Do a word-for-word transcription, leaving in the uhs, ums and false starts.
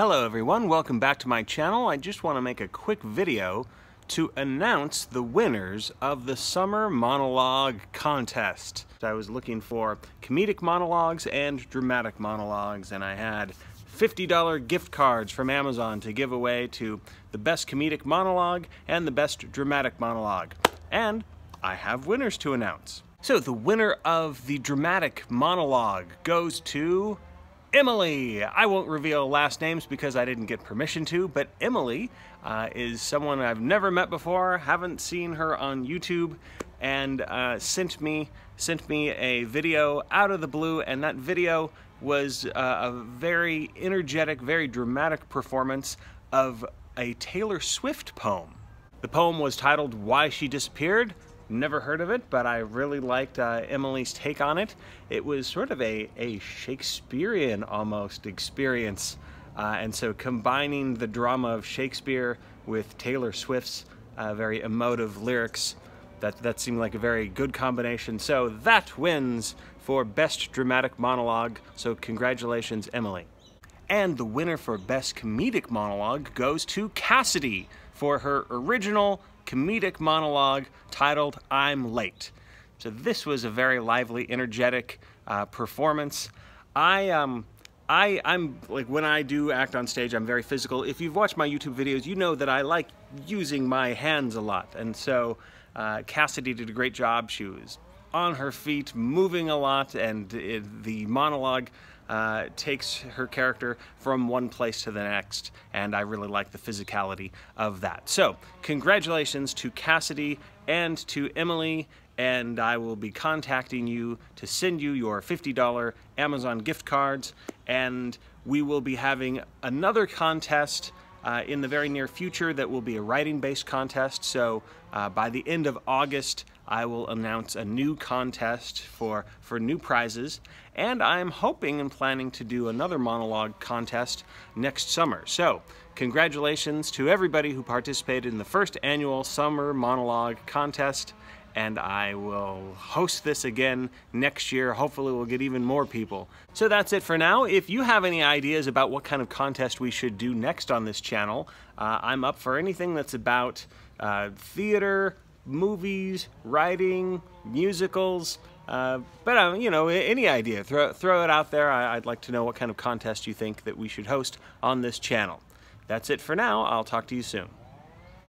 Hello everyone, welcome back to my channel. I just want to make a quick video to announce the winners of the Summer Monologue Contest. I was looking for comedic monologues and dramatic monologues, and I had fifty dollar gift cards from Amazon to give away to the best comedic monologue and the best dramatic monologue. And I have winners to announce. So the winner of the dramatic monologue goes to Emily! I won't reveal last names because I didn't get permission to, but Emily uh, is someone I've never met before, haven't seen her on YouTube, and uh, sent me sent me a video out of the blue, and that video was uh, a very energetic, very dramatic performance of a Taylor Swift poem. The poem was titled "Why She Disappeared." Never heard of it, but I really liked uh, Emily's take on it. It was sort of a, a Shakespearean almost experience. Uh, and so combining the drama of Shakespeare with Taylor Swift's uh, very emotive lyrics, that, that seemed like a very good combination. So that wins for Best Dramatic Monologue. So congratulations, Emily. And the winner for Best Comedic Monologue goes to Cassidy for her original comedic monologue titled "I'm Late." So this was a very lively, energetic uh, performance. I, um, I, I'm like, when I do act on stage, I'm very physical. If you've watched my YouTube videos, you know that I like using my hands a lot. And so uh, Cassidy did a great job. She was on her feet, moving a lot, and it, the monologue Uh, takes her character from one place to the next, and I really like the physicality of that. So congratulations to Cassidy and to Emily, and I will be contacting you to send you your fifty dollar Amazon gift cards, and we will be having another contest uh, in the very near future that will be a writing-based contest. So uh, by the end of August, I will announce a new contest for, for new prizes, and I'm hoping and planning to do another monologue contest next summer. So congratulations to everybody who participated in the first annual Summer Monologue Contest, and I will host this again next year. Hopefully we'll get even more people. So that's it for now. If you have any ideas about what kind of contest we should do next on this channel, uh, I'm up for anything that's about uh, theater, movies, writing, musicals, uh, but um, you know, any idea, throw, throw it out there. I, I'd like to know what kind of contest you think that we should host on this channel. That's it for now. I'll talk to you soon.